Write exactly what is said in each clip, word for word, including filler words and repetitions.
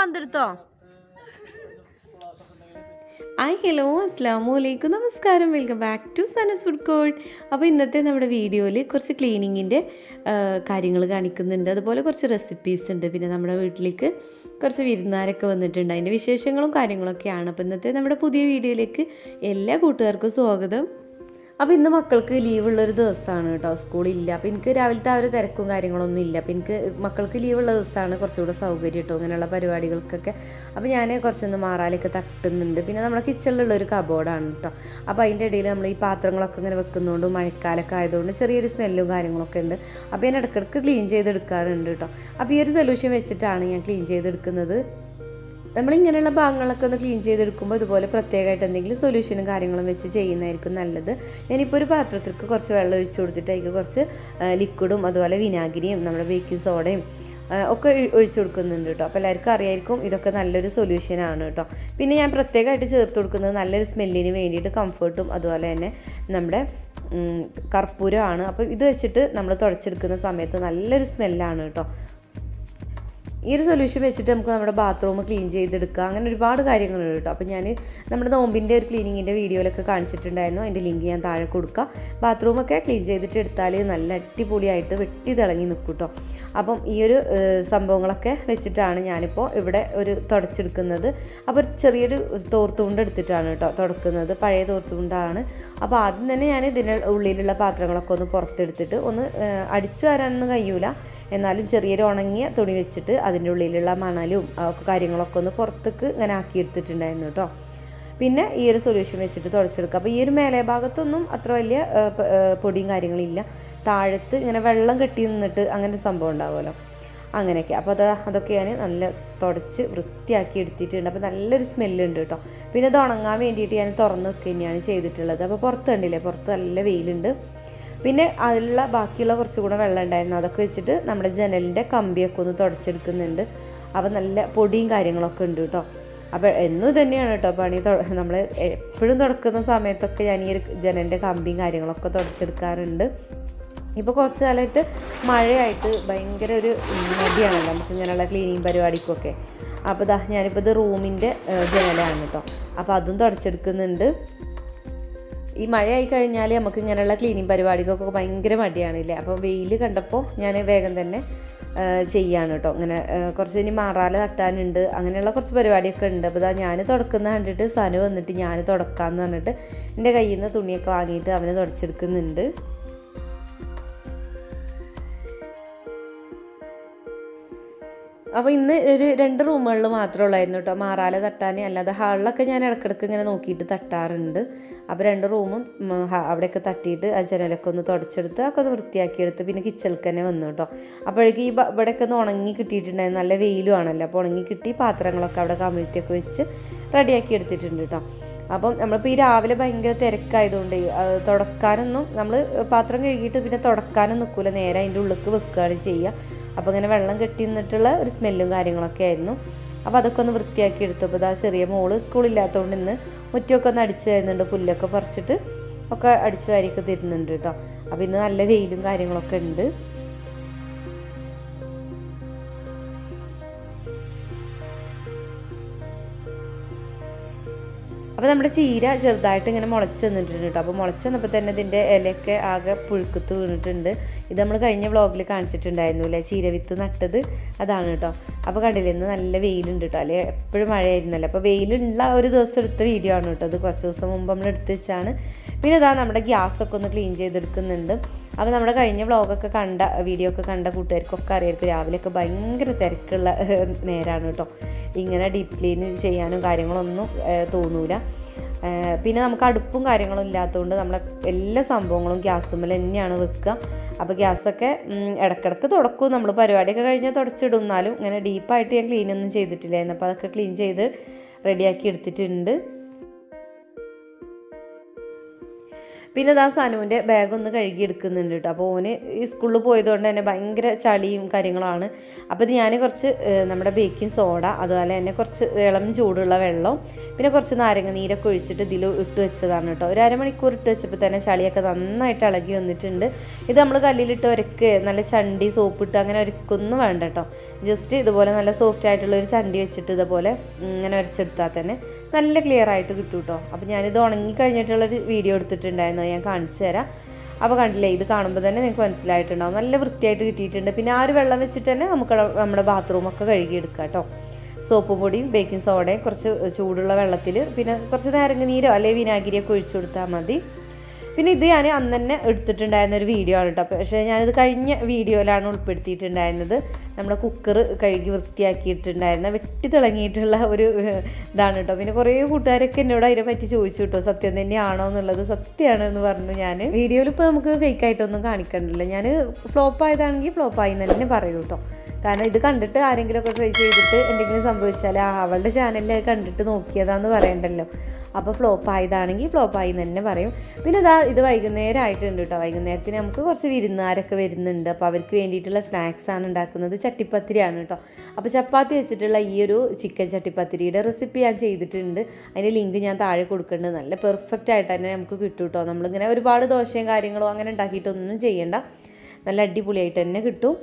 വന്നിരുത്തോ hi hello അസ്സലാമു അലൈക്കും നമസ്കാരം welcome back to Sanas food court. അപ്പോൾ ഇന്നത്തെ നമ്മുടെ വീഡിയോയിൽ കുറച്ച് ക്ലീനിങ്ങിൻ്റെ കാര്യങ്ങൾ കാണിക്കുന്നുണ്ട്, അതുപോലെ കുറച്ച് റെസിപ്പീസ് ഉണ്ട്. പിന്നെ നമ്മുടെ വീട്ടിലേക്ക് കുറച്ച് വിരുന്നുകാരൊക്കെ വന്നിട്ടുണ്ട്, അതിൻ്റെ വിശേഷങ്ങളും കാര്യങ്ങളൊക്കെയാണ്. അപ്പോൾ ഇന്നത്തെ നമ്മുടെ പുതിയ വീഡിയോയിലേക്ക് എല്ലാ കൂട്ടുകാർക്കും സ്വാഗതം. അപ്പോൾ ഇന്ന് മക്കൾക്ക് ലീവുള്ളൊരു ദിവസമാണ് കേട്ടോ, സ്കൂളില്ല. അപ്പോൾ എനിക്ക് രാവിലത്തെ ആ ഒരു തിരക്കും കാര്യങ്ങളൊന്നും ഇല്ല. അപ്പോൾ എനിക്ക് മക്കൾക്ക് ലീവുള്ള ദിവസമാണ് കുറച്ചുകൂടെ സൗകര്യം കേട്ടോ ഇങ്ങനെയുള്ള പരിപാടികൾക്കൊക്കെ. അപ്പോൾ ഞാൻ കുറച്ചൊന്ന് മാറാലൊക്കെ തട്ടുന്നുണ്ട്. പിന്നെ നമ്മുടെ കിച്ചണിലുള്ളൊരു കബോർഡാണ് കേട്ടോ. അപ്പോൾ അതിൻ്റെ ഇടയിൽ നമ്മൾ ഈ പാത്രങ്ങളൊക്കെ ഇങ്ങനെ വെക്കുന്നതുകൊണ്ട് മഴക്കാലൊക്കെ ആയതുകൊണ്ട് ചെറിയൊരു സ്മെല്ലും കാര്യങ്ങളൊക്കെ ഉണ്ട്. അപ്പോൾ ഞാൻ ഇടയ്ക്കിടയ്ക്ക് ക്ലീൻ ചെയ്തെടുക്കാറുണ്ട് കേട്ടോ. അപ്പോൾ ഈ ഒരു സൊല്യൂഷൻ വെച്ചിട്ടാണ് ഞാൻ ക്ലീൻ ചെയ്തെടുക്കുന്നത്. നമ്മളിങ്ങനെയുള്ള ഭാഗങ്ങളൊക്കെ ഒന്ന് ക്ലീൻ ചെയ്തെടുക്കുമ്പോൾ ഇതുപോലെ പ്രത്യേകമായിട്ട് എന്തെങ്കിലും സൊല്യൂഷനും കാര്യങ്ങളും വെച്ച് ചെയ്യുന്നതായിരിക്കും നല്ലത്. ഞാനിപ്പോൾ ഒരു പാത്രത്തിലേക്ക് കുറച്ച് വെള്ളം ഒഴിച്ചു കൊടുത്തിട്ട് അതിൽ കുറച്ച് ലിക്വിഡും അതുപോലെ വിനാഗിരിയും നമ്മുടെ ബേക്കിംഗ് സോഡയും ഒക്കെ ഒഴിച്ചു കൊടുക്കുന്നുണ്ട് കേട്ടോ. അപ്പോൾ എല്ലാവർക്കും അറിയായിരിക്കും ഇതൊക്കെ നല്ലൊരു സൊല്യൂഷനാണ് കേട്ടോ. പിന്നെ ഞാൻ പ്രത്യേകമായിട്ട് ചേർത്ത് കൊടുക്കുന്നത് നല്ലൊരു സ്മെല്ലിന് വേണ്ടിയിട്ട് കംഫർട്ടും അതുപോലെ തന്നെ നമ്മുടെ കർപ്പൂരമാണ്. അപ്പോൾ ഇത് വെച്ചിട്ട് നമ്മൾ തുടച്ചെടുക്കുന്ന സമയത്ത് നല്ലൊരു സ്മെല്ലാണ് കേട്ടോ. ഈ ഒരു സൊല്യൂഷൻ വെച്ചിട്ട് നമുക്ക് നമ്മുടെ ബാത്റൂം ക്ലീൻ ചെയ്തെടുക്കാം. അങ്ങനെ ഒരുപാട് കാര്യങ്ങളുണ്ട് കേട്ടോ. അപ്പോൾ ഞാൻ നമ്മുടെ നോമ്പിൻ്റെ ഒരു ക്ലീനിങ്ങിൻ്റെ വീഡിയോയിലൊക്കെ കാണിച്ചിട്ടുണ്ടായിരുന്നു, അതിൻ്റെ ലിങ്ക് ഞാൻ താഴെ കൊടുക്കാം. ബാത്റൂമൊക്കെ ക്ലീൻ ചെയ്തിട്ട് എടുത്താൽ നല്ല അടിപൊളിയായിട്ട് വെട്ടി തിളങ്ങി നിൽക്കും കേട്ടോ. അപ്പം ഈ ഒരു സംഭവങ്ങളൊക്കെ വെച്ചിട്ടാണ് ഞാനിപ്പോൾ ഇവിടെ ഒരു തുടച്ചെടുക്കുന്നത്. അപ്പോൾ ചെറിയൊരു തോർത്തുകൊണ്ട് എടുത്തിട്ടാണ് കേട്ടോ തുടക്കുന്നത്, പഴയ തോർത്തുകൊണ്ടാണ്. അപ്പോൾ ആദ്യം തന്നെ ഞാൻ ഇതിൻ്റെ ഉള്ളിലുള്ള പാത്രങ്ങളൊക്കെ ഒന്ന് പുറത്തെടുത്തിട്ട് ഒന്ന് അടിച്ചു വരാനൊന്നും കഴിയൂല, എന്നാലും ചെറിയൊരു ഉണങ്ങിയ തുണി വെച്ചിട്ട് അതിൻ്റെ ഉള്ളിലുള്ള മണലും കാര്യങ്ങളൊക്കെ ഒന്ന് പുറത്തേക്ക് ഇങ്ങനെ ആക്കിയെടുത്തിട്ടുണ്ടായിരുന്നു കേട്ടോ. പിന്നെ ഈ ഒരു സൊല്യൂഷൻ വെച്ചിട്ട് തുടച്ചെടുക്കുക. അപ്പോൾ ഈ ഒരു മേലെ ഭാഗത്തൊന്നും അത്ര വലിയ പൊടിയും കാര്യങ്ങളില്ല, താഴത്ത് ഇങ്ങനെ വെള്ളം കെട്ടി നിന്നിട്ട് അങ്ങനെ സംഭവം ഉണ്ടാവുമല്ലോ അങ്ങനെയൊക്കെ. അപ്പോൾ അത് അതൊക്കെ ഞാൻ നല്ല തുടച്ച് വൃത്തിയാക്കി എടുത്തിട്ടുണ്ട്. അപ്പോൾ നല്ലൊരു സ്മെല്ലുണ്ട് കേട്ടോ. പിന്നെ ഇത് ഉണങ്ങാൻ വേണ്ടിയിട്ട് ഞാൻ തുറന്ന് വെക്കുക തന്നെയാണ് ചെയ്തിട്ടുള്ളത്. അപ്പോൾ പുറത്ത് കണ്ടില്ലേ, പുറത്ത് നല്ല വെയിലുണ്ട്. പിന്നെ അതിലുള്ള ബാക്കിയുള്ള കുറച്ചും കൂടെ വെള്ളം ഉണ്ടായിരുന്നു, അതൊക്കെ വെച്ചിട്ട് നമ്മുടെ ജനലിൻ്റെ കമ്പിയൊക്കെ ഒന്ന് തുടച്ചെടുക്കുന്നുണ്ട്. അപ്പോൾ നല്ല പൊടിയും കാര്യങ്ങളൊക്കെ ഉണ്ട് കേട്ടോ. അപ്പോൾ എന്നും തന്നെയാണ് കേട്ടോ പണി, നമ്മൾ എപ്പോഴും തുടക്കുന്ന സമയത്തൊക്കെ ഞാൻ ഈ ഒരു ജനലിൻ്റെ കമ്പിയും കാര്യങ്ങളൊക്കെ തുടച്ചെടുക്കാറുണ്ട്. ഇപ്പോൾ കുറച്ച് കാലമായിട്ട് മഴയായിട്ട് ഭയങ്കര ഒരു മടിയാണല്ലോ നമുക്ക് ഇങ്ങനെയുള്ള ക്ലീനിങ് പരിപാടിക്കൊക്കെ. അപ്പോൾ ദാ ഞാനിപ്പോൾ ഇത് റൂമിൻ്റെ ജനലാണ് കേട്ടോ, അപ്പോൾ അതും തുടച്ചെടുക്കുന്നുണ്ട്. ഈ മഴയായി കഴിഞ്ഞാൽ നമുക്ക് ഇങ്ങനെയുള്ള ക്ലീനിങ് പരിപാടിക്കൊക്കെ ഭയങ്കര മടിയാണില്ലേ. അപ്പോൾ വെയിൽ കണ്ടപ്പോൾ ഞാൻ വേഗം തന്നെ ചെയ്യാണ് കേട്ടോ. ഇങ്ങനെ കുറച്ച് ഇനി മാറാല തട്ടാനുണ്ട്, അങ്ങനെയുള്ള കുറച്ച് പരിപാടിയൊക്കെ ഉണ്ട്. അപ്പോൾ ഇതാ ഞാൻ തുടക്കുന്ന കണ്ടിട്ട് സനു വന്നിട്ട് ഞാൻ തുടക്കാമെന്ന് പറഞ്ഞിട്ട് എൻ്റെ കയ്യിൽ നിന്ന് തുണിയൊക്കെ വാങ്ങിയിട്ട് അവനെ തുടച്ചെടുക്കുന്നുണ്ട്. അപ്പോൾ ഇന്ന് ഒരു രണ്ട് റൂമുകളിൽ മാത്രമേ ഉള്ളായിരുന്നു കേട്ടോ മാറാല തട്ടാൻ, അല്ലാതെ ഹാളിലൊക്കെ ഞാൻ ഇടയ്ക്കിടയ്ക്ക് ഇങ്ങനെ നോക്കിയിട്ട് തട്ടാറുണ്ട്. അപ്പോൾ രണ്ട് റൂമും അവിടെയൊക്കെ തട്ടിയിട്ട് ആ ജനലൊക്കെ ഒന്ന് തുടച്ചെടുത്ത് ഒക്കെ ഒന്ന് വൃത്തിയാക്കിയെടുത്ത് പിന്നെ കിച്ചണിലേക്ക് തന്നെ വന്നു കേട്ടോ. അപ്പോഴേക്കും ഈ ഇവിടെയൊക്കെ ഒന്ന് ഉണങ്ങി കിട്ടിയിട്ടുണ്ടായിരുന്നു, നല്ല വെയിലും ആണല്ലോ. അപ്പോൾ ഉണങ്ങി കിട്ടി പാത്രങ്ങളൊക്കെ അവിടെ കമിഴ്ത്തിയൊക്കെ വെച്ച് റെഡിയാക്കി എടുത്തിട്ടുണ്ട് കേട്ടോ. അപ്പം നമ്മളിപ്പോൾ ഈ രാവിലെ ഭയങ്കര തിരക്കായതുകൊണ്ട് തുടക്കാനൊന്നും നമ്മൾ പാത്രം കഴുകിയിട്ട് പിന്നെ തുടക്കാനും നിൽക്കില്ല, നേരെ അതിൻ്റെ ഉള്ളിലേക്ക് വെക്കുകയാണ് ചെയ്യുക. അപ്പോൾ ഇങ്ങനെ വെള്ളം കെട്ടി നിന്നിട്ടുള്ള ഒരു സ്മെല്ലും കാര്യങ്ങളൊക്കെ ആയിരുന്നു. അപ്പോൾ അതൊക്കെ ഒന്ന് വൃത്തിയാക്കി എടുത്തു. അപ്പോൾ ഇതാ ചെറിയ മോള് സ്കൂളില്ലാത്തതുകൊണ്ട് ഇന്ന് മുറ്റമൊക്കെ ഒന്ന് അടിച്ചു വരുന്നുണ്ട്, പുല്ലൊക്കെ പറിച്ചിട്ട് ഒക്കെ അടിച്ചു വാരിയൊക്കെ തരുന്നുണ്ട് കേട്ടോ. അപ്പോൾ ഇന്ന് നല്ല വെയിലും കാര്യങ്ങളൊക്കെ ഉണ്ട്. അപ്പോൾ നമ്മുടെ ചീര ചെറുതായിട്ട് ഇങ്ങനെ മുളച്ച് വന്നിട്ടുണ്ട് കേട്ടോ. അപ്പോൾ മുളച്ച് വന്നപ്പോൾ തന്നെ ഇതിൻ്റെ ഇലയൊക്കെ ആകെ പുഴുക്കത്ത് വീണിട്ടുണ്ട്. ഇത് നമ്മൾ കഴിഞ്ഞ വ്ളോഗിൽ കാണിച്ചിട്ടുണ്ടായിരുന്നു അല്ലേ, ചീര വിത്ത് നട്ടത് അതാണ് കേട്ടോ. അപ്പോൾ കണ്ടില്ലേ ഇന്ന് നല്ല വെയിലുണ്ട് കേട്ടോ, അല്ലേ എപ്പോഴും മഴയായിരുന്നല്ലോ. അപ്പോൾ വെയിലുള്ള ഒരു ദിവസം എടുത്ത വീഡിയോ ആണ് കേട്ടോ, അത് കുറച്ച് ദിവസം മുമ്പ് നമ്മൾ എടുത്ത് വെച്ചാണ്. പിന്നെ ഇതാ നമ്മുടെ ഗ്യാസൊക്കെ ഒന്ന് ക്ലീൻ ചെയ്തെടുക്കുന്നുണ്ട്. അപ്പോൾ നമ്മുടെ കഴിഞ്ഞ വ്ളോഗൊക്കെ കണ്ട വീഡിയോ ഒക്കെ കണ്ട കൂട്ടുകാർക്കൊക്കെ അറിയായിരിക്കും രാവിലെയൊക്കെ ഭയങ്കര തിരക്കുള്ള നേരമാണ് കേട്ടോ. ഇങ്ങനെ ഡീപ്പ് ക്ലീൻ ചെയ്യാനും കാര്യങ്ങളൊന്നും തോന്നൂല. പിന്നെ നമുക്ക് അടുപ്പും കാര്യങ്ങളും ഇല്ലാത്തതുകൊണ്ട് നമ്മളെ എല്ലാ സംഭവങ്ങളും ഗ്യാസുമ്മൽ തന്നെയാണ് വെക്കുക. അപ്പോൾ ഗ്യാസൊക്കെ ഇടയ്ക്കിടയ്ക്ക് തുടക്കും, നമ്മൾ പരിപാടിയൊക്കെ കഴിഞ്ഞാൽ തുടച്ചിടും. എന്നാലും ഇങ്ങനെ ഡീപ്പായിട്ട് ഞാൻ ക്ലീനൊന്നും ചെയ്തിട്ടില്ലായിരുന്നു. അപ്പോൾ അതൊക്കെ ക്ലീൻ ചെയ്ത് റെഡിയാക്കി എടുത്തിട്ടുണ്ട്. പിന്നെ ദാ സാനുവിൻ്റെ ബാഗൊന്ന് കഴുകിയെടുക്കുന്നുണ്ട് കേട്ടോ. അപ്പോൾ ഓന് ഈ സ്കൂളിൽ പോയതുകൊണ്ട് തന്നെ ഭയങ്കര ചളിയും കാര്യങ്ങളാണ്. അപ്പോൾ ഇത് ഞാൻ കുറച്ച് നമ്മുടെ ബേക്കിംഗ് സോഡ അതുപോലെ തന്നെ കുറച്ച് ഇളം ചൂടുള്ള വെള്ളം പിന്നെ കുറച്ച് നാരങ്ങ നീരൊക്കെ ഒഴിച്ചിട്ട് ഇതിൽ ഇട്ട് വെച്ചതാണ് കേട്ടോ. ഒരു അരമണിക്കൂർ ഇട്ട് വെച്ചപ്പോൾ തന്നെ ചളിയൊക്കെ നന്നായിട്ട് ഇളകി വന്നിട്ടുണ്ട്. ഇത് നമ്മൾ കല്ലിലിട്ട് ഒരക്ക് നല്ല ചണ്ടി സോപ്പിട്ട് അങ്ങനെ ഒരക്കൊന്നും വേണ്ട കേട്ടോ. ജസ്റ്റ് ഇതുപോലെ നല്ല സോഫ്റ്റ് ആയിട്ടുള്ള ഒരു ചണ്ടി വെച്ചിട്ട് ഇതുപോലെ ഇങ്ങനെ ഒരച്ചെടുത്താൽ തന്നെ നല്ല ക്ലിയർ ആയിട്ട് കിട്ടും കേട്ടോ. അപ്പോൾ ഞാനിത് ഉണങ്ങി കഴിഞ്ഞിട്ടുള്ളൊരു വീഡിയോ എടുത്തിട്ടുണ്ടായിരുന്നു, ഞാൻ കാണിച്ചു തരാം. അപ്പോൾ കണ്ടില്ലേ, ഇത് കാണുമ്പോൾ തന്നെ നിങ്ങൾക്ക് മനസ്സിലായിട്ടുണ്ടാവും നല്ല വൃത്തിയായിട്ട് കിട്ടിയിട്ടുണ്ട്. പിന്നെ ആ ഒരു വെള്ളം വെച്ചിട്ട് തന്നെ നമുക്ക് നമ്മുടെ ബാത്റൂമൊക്കെ കഴുകിയെടുക്കാം കേട്ടോ. സോപ്പ് പൊടിയും ബേക്കിംഗ് സോഡയും കുറച്ച് ചൂടുള്ള വെള്ളത്തിൽ പിന്നെ കുറച്ച് നാരങ്ങ നീരോ അല്ലെങ്കിൽ വിനാഗിരിയൊക്കെ ഒഴിച്ചു കൊടുത്താൽ മതി. പിന്നെ ഇത് ഞാൻ അന്ന് തന്നെ എടുത്തിട്ടുണ്ടായിരുന്ന ഒരു വീഡിയോ ആണ് കേട്ടോ. പക്ഷേ ഞാനിത് കഴിഞ്ഞ വീഡിയോയിലാണ് ഉൾപ്പെടുത്തിയിട്ടുണ്ടായിരുന്നത്. നമ്മുടെ കുക്കർ കഴുകി വൃത്തിയാക്കിയിട്ടുണ്ടായിരുന്ന വെട്ടി തിളങ്ങിയിട്ടുള്ള ഒരു ഇതാണ് കേട്ടോ. പിന്നെ കുറേ കൂട്ടുകാരൊക്കെ എന്നോട് അതിനെപ്പറ്റി ചോദിച്ചു കേട്ടോ, സത്യം തന്നെയാണോ എന്നുള്ളത്. സത്യമാണ് എന്ന് പറഞ്ഞു ഞാൻ വീഡിയോയിൽ. ഇപ്പോൾ നമുക്ക് ഫേക്കായിട്ടൊന്നും കാണിക്കണ്ടല്ലോ, ഞാൻ ഫ്ലോപ്പായതാണെങ്കിൽ ഫ്ലോപ്പായി എന്ന് തന്നെ പറയൂ കേട്ടോ. കാരണം ഇത് കണ്ടിട്ട് ആരെങ്കിലുമൊക്കെ ട്രൈ ചെയ്തിട്ട് എന്തെങ്കിലും സംഭവിച്ചാൽ ആ അവളുടെ ചാനലിൽ കണ്ടിട്ട് നോക്കിയതാണെന്ന് പറയണ്ടല്ലോ. അപ്പോൾ ഫ്ലോപ്പായതാണെങ്കിൽ ഫ്ലോപ്പായി എന്ന് തന്നെ പറയും. പിന്നെ ഇതാ ഇത് വൈകുന്നേരം ആയിട്ടുണ്ട് കേട്ടോ. വൈകുന്നേരത്തിന് നമുക്ക് കുറച്ച് വിരുന്നുകാരൊക്കെ വരുന്നുണ്ട്. അപ്പോൾ അവർക്ക് വേണ്ടിയിട്ടുള്ള സ്നാക്സാണ് ഉണ്ടാക്കുന്നത്, ചട്ടിപ്പത്തിരിയാണ് കേട്ടോ. അപ്പോൾ ചപ്പാത്തി വെച്ചിട്ടുള്ള ഈ ഒരു ചിക്കൻ ചട്ടിപ്പത്തിരിയുടെ റെസിപ്പി ഞാൻ ചെയ്തിട്ടുണ്ട്. അതിൻ്റെ ലിങ്ക് ഞാൻ താഴെ കൊടുക്കുന്നുണ്ട്. നല്ല പെർഫെക്റ്റ് ആയിട്ട് തന്നെ നമുക്ക് കിട്ടും കേട്ടോ. നമ്മളിങ്ങനെ ഒരുപാട് ദോശയും കാര്യങ്ങളോ അങ്ങനെ ഉണ്ടാക്കിയിട്ടൊന്നും ചെയ്യണ്ട, നല്ല അടിപൊളിയായിട്ട് തന്നെ കിട്ടും.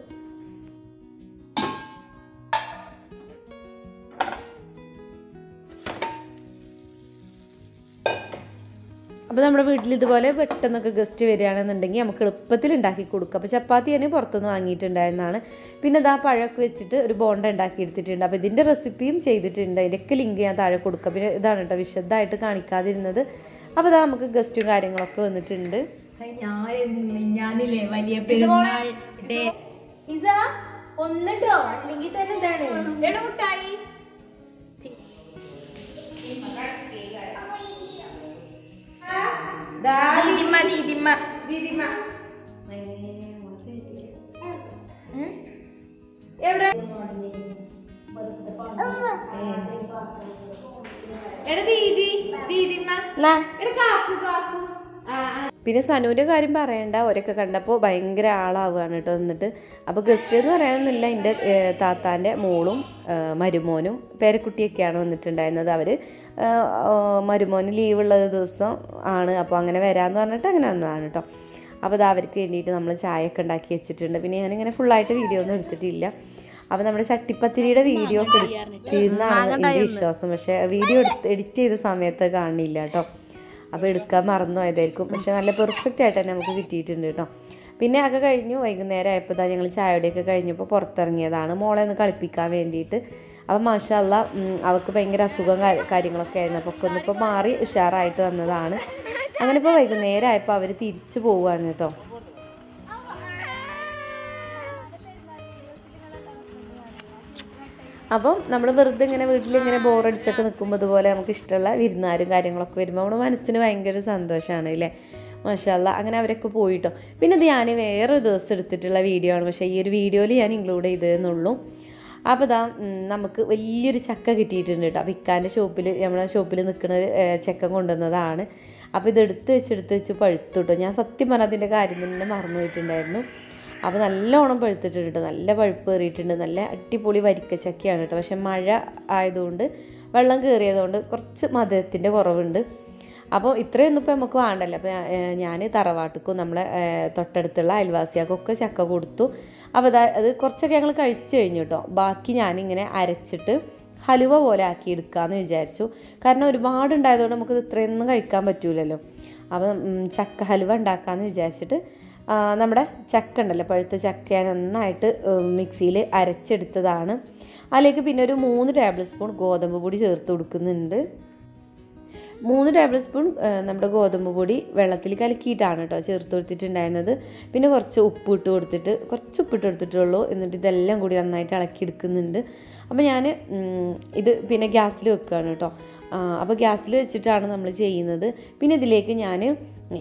അപ്പോൾ നമ്മുടെ വീട്ടിൽ ഇതുപോലെ പെട്ടെന്നൊക്കെ ഗസ്റ്റ് വരികയാണെന്നുണ്ടെങ്കിൽ നമുക്ക് എളുപ്പത്തിൽ ഉണ്ടാക്കി കൊടുക്കുക. അപ്പോൾ ചപ്പാത്തി തന്നെ പുറത്തുനിന്ന് വാങ്ങിയിട്ടുണ്ടായിരുന്നതാണ്. പിന്നെ ഇതാ പഴമൊക്കെ വെച്ചിട്ട് ഒരു ബോണ്ട ഉണ്ടാക്കിയെടുത്തിട്ടുണ്ട്. അപ്പോൾ ഇതിൻ്റെ റെസിപ്പിയും ചെയ്തിട്ടുണ്ട്, അതിൻ്റെയൊക്കെ ലിങ്ക് ഞാൻ താഴെ കൊടുക്കുക. പിന്നെ ഇതാണ് കേട്ടോ വിശദമായിട്ട് കാണിക്കാതിരുന്നത്. അപ്പോൾ ഇതാ നമുക്ക് ഗസ്റ്റും കാര്യങ്ങളൊക്കെ വന്നിട്ടുണ്ട്. ഞാനില്ലേ വലിയ പെരുന്നാൾ ഒന്നിട്ടോ അല്ലെങ്കിൽ തന്നെ പിന്നെ സനുവിൻ്റെ കാര്യം പറയണ്ട, അവരൊക്കെ കണ്ടപ്പോൾ ഭയങ്കര ആളാവുകയാണ് കേട്ടോ എന്നിട്ട്. അപ്പോൾ ഗസ്റ്റ് എന്ന് പറയാനൊന്നുമില്ല, എൻ്റെ താത്താൻ്റെ മോളും മരുമോനും പേരക്കുട്ടിയൊക്കെയാണ് വന്നിട്ടുണ്ടായിരുന്നത്. അവർ മരുമോന് ലീവുള്ള ദിവസം ആണ്, അപ്പോൾ അങ്ങനെ വരാമെന്ന് പറഞ്ഞിട്ട് അങ്ങനെ വന്നതാണ് കേട്ടോ. അപ്പോൾ അത് അവർക്ക് വേണ്ടിയിട്ട് നമ്മൾ ചായയൊക്കെ ഉണ്ടാക്കി വെച്ചിട്ടുണ്ട്. പിന്നെ ഞാനിങ്ങനെ ഫുള്ളായിട്ട് വീഡിയോ ഒന്നും എടുത്തിട്ടില്ല. അപ്പോൾ നമ്മുടെ ചട്ടിപ്പത്തിരിയുടെ വീഡിയോ ഒക്കെ എടുത്തിരുന്നാണ് എൻ്റെ വിശ്വാസം. പക്ഷേ വീഡിയോ എടുത്ത് എഡിറ്റ് ചെയ്ത സമയത്ത് കാണില്ല കേട്ടോ. അപ്പോൾ എടുക്കാൻ മറന്നു പോയതായിരിക്കും. പക്ഷേ നല്ല പെർഫെക്റ്റ് ആയിട്ട് തന്നെ നമുക്ക് കിട്ടിയിട്ടുണ്ട് കേട്ടോ. പിന്നെ ഒക്കെ കഴിഞ്ഞു. വൈകുന്നേരം ആയപ്പോൾ തന്നെ ഞങ്ങൾ ചായയുടെയൊക്കെ കഴിഞ്ഞപ്പോൾ പുറത്തിറങ്ങിയതാണ് മോളെ ഒന്ന് കളിപ്പിക്കാൻ വേണ്ടിയിട്ട്. അപ്പോൾ മാഷാ അല്ലാഹ് അവൾക്ക് ഭയങ്കര അസുഖം കാര്യങ്ങളൊക്കെ ആയിരുന്നു. അപ്പോൾ ഒക്കെ ഒന്നിപ്പോൾ മാറി ഉഷാറായിട്ട് വന്നതാണ്. അങ്ങനെ ഇപ്പോൾ വൈകുന്നേരം ആയപ്പോൾ അവർ തിരിച്ചു പോവുകയാണ് കേട്ടോ. അപ്പം നമ്മൾ വെറുതെ ഇങ്ങനെ വീട്ടിലിങ്ങനെ ബോറടിച്ചൊക്കെ നിൽക്കുമ്പോൾ ഇതുപോലെ നമുക്ക് ഇഷ്ടമുള്ള വിരുന്നാരും കാര്യങ്ങളൊക്കെ വരുമ്പോൾ നമ്മുടെ മനസ്സിന് ഭയങ്കര സന്തോഷമാണ് അല്ലേ, മാഷാ അല്ലാഹ്. അങ്ങനെ അവരൊക്കെ പോയിട്ടോ. പിന്നെ ഇത് ഞാൻ വേറൊരു ദിവസം എടുത്തിട്ടുള്ള വീഡിയോ ആണ്, പക്ഷേ ഈ ഒരു വീഡിയോയിൽ ഞാൻ ഇൻക്ലൂഡ് ചെയ്തതെന്നുള്ളൂ. അപ്പോൾ ഇതാ നമുക്ക് വലിയൊരു ചക്ക കിട്ടിയിട്ടുണ്ട് കേട്ടോ. അപ്പോൾ ഇക്കാൻ്റെ ഷോപ്പിൽ നമ്മുടെ ഷോപ്പിൽ നിൽക്കുന്ന ചക്ക കൊണ്ടുവന്നതാണ്. അപ്പോൾ ഇതെടുത്ത് വെച്ച് എടുത്ത് വെച്ച് പഴുത്തു കേട്ടോ. ഞാൻ സത്യം പറഞ്ഞാൽ അതിൻ്റെ കാര്യം തന്നെ മറന്നു പോയിട്ടുണ്ടായിരുന്നു. അപ്പോൾ നല്ലോണം പഴുത്തിട്ടുണ്ട് കേട്ടോ, നല്ല പഴുപ്പ് കയറിയിട്ടുണ്ട്. നല്ല അടിപൊളി വരിക്കച്ചക്കയാണ് കേട്ടോ. പക്ഷേ മഴ ആയതുകൊണ്ട് വെള്ളം കയറിയതുകൊണ്ട് കുറച്ച് മധുരത്തിൻ്റെ കുറവുണ്ട്. അപ്പോൾ ഇത്രയൊന്നും ഇപ്പോൾ നമുക്ക് വേണ്ടല്ലോ. അപ്പോൾ ഞാൻ തറവാട്ടിക്കും നമ്മളെ തൊട്ടടുത്തുള്ള അയൽവാസികൾക്കൊക്കെ ചക്ക കൊടുത്തു. അപ്പോൾ അത് കുറച്ചൊക്കെ ഞങ്ങൾ കഴിച്ചു കഴിഞ്ഞു കേട്ടോ. ബാക്കി ഞാനിങ്ങനെ അരച്ചിട്ട് ഹലുവ പോലെ ആക്കി എടുക്കാമെന്ന് വിചാരിച്ചു. കാരണം ഒരുപാടുണ്ടായതുകൊണ്ട് നമുക്കിത് ഇത്രയൊന്നും കഴിക്കാൻ പറ്റൂലല്ലോ. അപ്പം ചക്ക ഹലുവ ഉണ്ടാക്കാമെന്ന് വിചാരിച്ചിട്ട് നമ്മുടെ ചക്ക ഉണ്ടല്ലോ, പഴുത്ത ചക്ക ഞാൻ നന്നായിട്ട് മിക്സിയിൽ അരച്ചെടുത്തതാണ്. അതിലേക്ക് പിന്നെ ഒരു മൂന്ന് ടേബിൾ സ്പൂൺ ഗോതമ്പ് പൊടി ചേർത്ത് കൊടുക്കുന്നുണ്ട്. മൂന്ന് ടേബിൾ സ്പൂൺ നമ്മുടെ ഗോതമ്പ് പൊടി വെള്ളത്തിൽ കലക്കിയിട്ടാണ് കേട്ടോ ചേർത്ത് കൊടുത്തിട്ടുണ്ടായിരുന്നത്. പിന്നെ കുറച്ച് ഉപ്പ് ഇട്ട് കൊടുത്തിട്ട് കുറച്ച് ഉപ്പിട്ട് കൊടുത്തിട്ടുള്ളൂ. എന്നിട്ട് ഇതെല്ലാം കൂടി നന്നായിട്ട് ഇളക്കിയെടുക്കുന്നുണ്ട്. അപ്പോൾ ഞാൻ ഇത് പിന്നെ ഗ്യാസിൽ വെക്കുകയാണ് കേട്ടോ. അപ്പോൾ ഗ്യാസിൽ വെച്ചിട്ടാണ് നമ്മൾ ചെയ്യുന്നത്. പിന്നെ ഇതിലേക്ക് ഞാൻ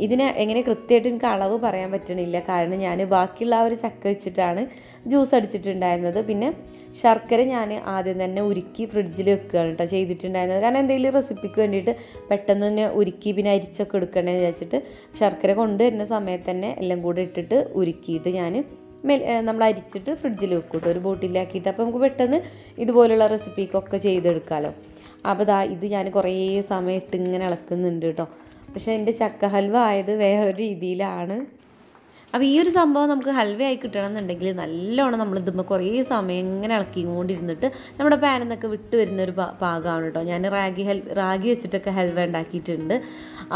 ഇതിനെ എങ്ങനെ കൃത്യമായിട്ട് എനിക്ക് അളവ് പറയാൻ പറ്റണില്ല, കാരണം ഞാൻ ബാക്കിയുള്ള ആ ഒരു ചക്ക വെച്ചിട്ടാണ് ജ്യൂസ് അടിച്ചിട്ടുണ്ടായിരുന്നത്. പിന്നെ ശർക്കര ഞാൻ ആദ്യം തന്നെ ഉരുക്കി ഫ്രിഡ്ജിൽ വെക്കുകയാണ് കേട്ടോ ചെയ്തിട്ടുണ്ടായിരുന്നത്, കാരണം എന്തെങ്കിലും റെസിപ്പിക്ക് വേണ്ടിയിട്ട് പെട്ടെന്ന് തന്നെ ഉരുക്കി പിന്നെ അരിച്ചൊക്കെ എടുക്കണേ വിചാരിച്ചിട്ട് ശർക്കര കൊണ്ടുവരുന്ന സമയത്ത് തന്നെ എല്ലാം കൂടെ ഇട്ടിട്ട് ഉരുക്കിയിട്ട് ഞാൻ മെൽ നമ്മൾ അരിച്ചിട്ട് ഫ്രിഡ്ജിൽ വെക്കൂട്ടോ ഒരു ബോട്ടിലാക്കിയിട്ട്. അപ്പോൾ നമുക്ക് പെട്ടെന്ന് ഇതുപോലുള്ള റെസിപ്പിക്കൊക്കെ ചെയ്തെടുക്കാമല്ലോ. അപ്പോൾ ദാ ഇത് ഞാൻ കുറേ സമയത്ത് ഇങ്ങനെ ഇളക്കുന്നുണ്ട് കേട്ടോ, പക്ഷേ എൻ്റെ ചക്ക ഹൽവ ആയത് വേറൊരു രീതിയിലാണ്. അപ്പോൾ ഈ ഒരു സംഭവം നമുക്ക് ഹൽവയായി കിട്ടണമെന്നുണ്ടെങ്കിൽ നല്ലോണം നമ്മൾ ഇതുമ്പോൾ കുറേ സമയം ഇങ്ങനെ ഇളക്കിക്കൊണ്ടിരുന്നിട്ട് നമ്മുടെ പാനിൽ നിന്നൊക്കെ വിട്ട് വരുന്നൊരു പാകമാണ് കേട്ടോ. ഞാൻ റാഗി ഹൽ റാഗി വെച്ചിട്ടൊക്കെ ഹൽവ ഉണ്ടാക്കിയിട്ടുണ്ട്.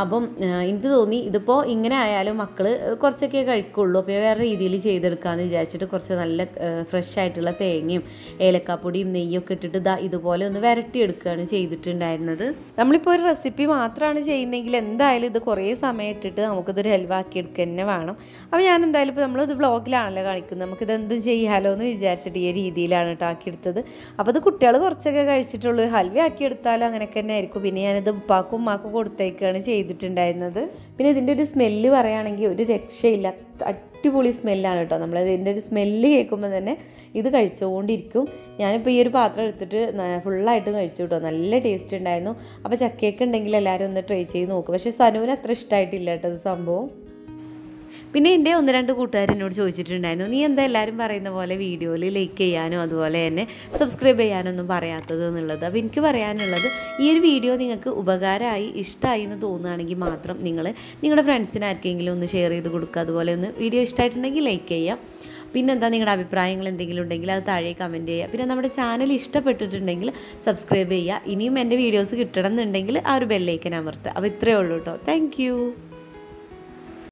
അപ്പം എനിക്ക് തോന്നി ഇതിപ്പോൾ ഇങ്ങനെ ആയാലും മക്കൾ കുറച്ചൊക്കെ കഴിക്കുള്ളൂ, അപ്പോൾ വേറെ രീതിയിൽ ചെയ്തെടുക്കാമെന്ന് വിചാരിച്ചിട്ട് കുറച്ച് നല്ല ഫ്രഷ് ആയിട്ടുള്ള തേങ്ങയും ഏലക്കാപ്പൊടിയും നെയ്യൊക്കെ ഇട്ടിട്ട് ഇതാ ഇതുപോലെ ഒന്ന് വരട്ടിയെടുക്കുകയാണ് ചെയ്തിട്ടുണ്ടായിരുന്നത്. നമ്മളിപ്പോൾ ഒരു റെസിപ്പി മാത്രമാണ് ചെയ്യുന്നതെങ്കിൽ എന്തായാലും ഇത് കുറേ സമയം ഇട്ടിട്ട് നമുക്കിതൊരു ഹൽവ ആക്കിയെടുക്കുക തന്നെ വേണം. ഞാൻ എന്തായാലും ഇപ്പോൾ നമ്മളിത് വ്ളോഗിലാണല്ലോ കാണിക്കുന്നത്, നമുക്കിത് എന്തും ചെയ്യാമല്ലോ എന്ന് വിചാരിച്ചിട്ട് ഈ രീതിയിലാണ് കേട്ടോ ആക്കിയെടുത്തത്. അപ്പോൾ അത് കുട്ടികൾ കുറച്ചൊക്കെ കഴിച്ചിട്ടുള്ളൂ, ഹൽവ ആക്കിയെടുത്താലും അങ്ങനെയൊക്കെ തന്നെ ആയിരിക്കും. പിന്നെ ഞാനിത് ഉപ്പാക്കും ഉമ്മാക്കും കൊടുത്തേക്കാണ് ചെയ്തിട്ടുണ്ടായിരുന്നത്. പിന്നെ ഇതിൻ്റെ ഒരു സ്മെല്ല് പറയുകയാണെങ്കിൽ ഒരു രക്ഷയില്ല, അടിപൊളി സ്മെല്ലാണ് കേട്ടോ. നമ്മൾ ഇതിൻ്റെ ഒരു സ്മെല്ല് കേൾക്കുമ്പോൾ തന്നെ ഇത് കഴിച്ചുകൊണ്ടിരിക്കും. ഞാനിപ്പോൾ ഈ ഒരു പാത്രം എടുത്തിട്ട് ഫുള്ളായിട്ട് കഴിച്ചു കേട്ടോ, നല്ല ടേസ്റ്റ് ഉണ്ടായിരുന്നു. അപ്പോൾ ചക്കയൊക്കെ ഉണ്ടെങ്കിൽ എല്ലാവരും ഒന്ന് ട്രൈ ചെയ്ത് നോക്കും. പക്ഷേ സനുവിന് അത്ര ഇഷ്ടമായിട്ടില്ല കേട്ടോ ഇത് സംഭവം. പിന്നെ എൻ്റെ ഒന്ന് രണ്ട് കൂട്ടുകാർ എന്നോട് ചോദിച്ചിട്ടുണ്ടായിരുന്നു, നീ എന്താ എല്ലാവരും പറയുന്ന പോലെ വീഡിയോയിൽ ലൈക്ക് ചെയ്യാനോ അതുപോലെ തന്നെ സബ്സ്ക്രൈബ് ചെയ്യാനോ ഒന്നും പറയാത്തത് എന്നുള്ളത്. അപ്പോൾ എനിക്ക് പറയാനുള്ളത്, ഈ ഒരു വീഡിയോ നിങ്ങൾക്ക് ഉപകാരമായി ഇഷ്ടമായി എന്ന് തോന്നുകയാണെങ്കിൽ മാത്രം നിങ്ങൾ നിങ്ങളുടെ ഫ്രണ്ട്സിന് ആർക്കെങ്കിലും ഒന്ന് ഷെയർ ചെയ്ത് കൊടുക്കുക. അതുപോലെ ഒന്ന് വീഡിയോ ഇഷ്ടമായിട്ടുണ്ടെങ്കിൽ ലൈക്ക് ചെയ്യാം. പിന്നെന്താ നിങ്ങളുടെ അഭിപ്രായങ്ങൾ എന്തെങ്കിലും ഉണ്ടെങ്കിൽ അത് താഴെ കമൻറ്റ് ചെയ്യുക. പിന്നെ നമ്മുടെ ചാനൽ ഇഷ്ടപ്പെട്ടിട്ടുണ്ടെങ്കിൽ സബ്സ്ക്രൈബ് ചെയ്യുക. ഇനിയും എൻ്റെ വീഡിയോസ് കിട്ടണം എന്നുണ്ടെങ്കിൽ ആ ഒരു ബെല്ലൈക്കൻ അമർത്തുക. അപ്പോൾ ഇത്രയേ ഉള്ളൂ കേട്ടോ. Thank U.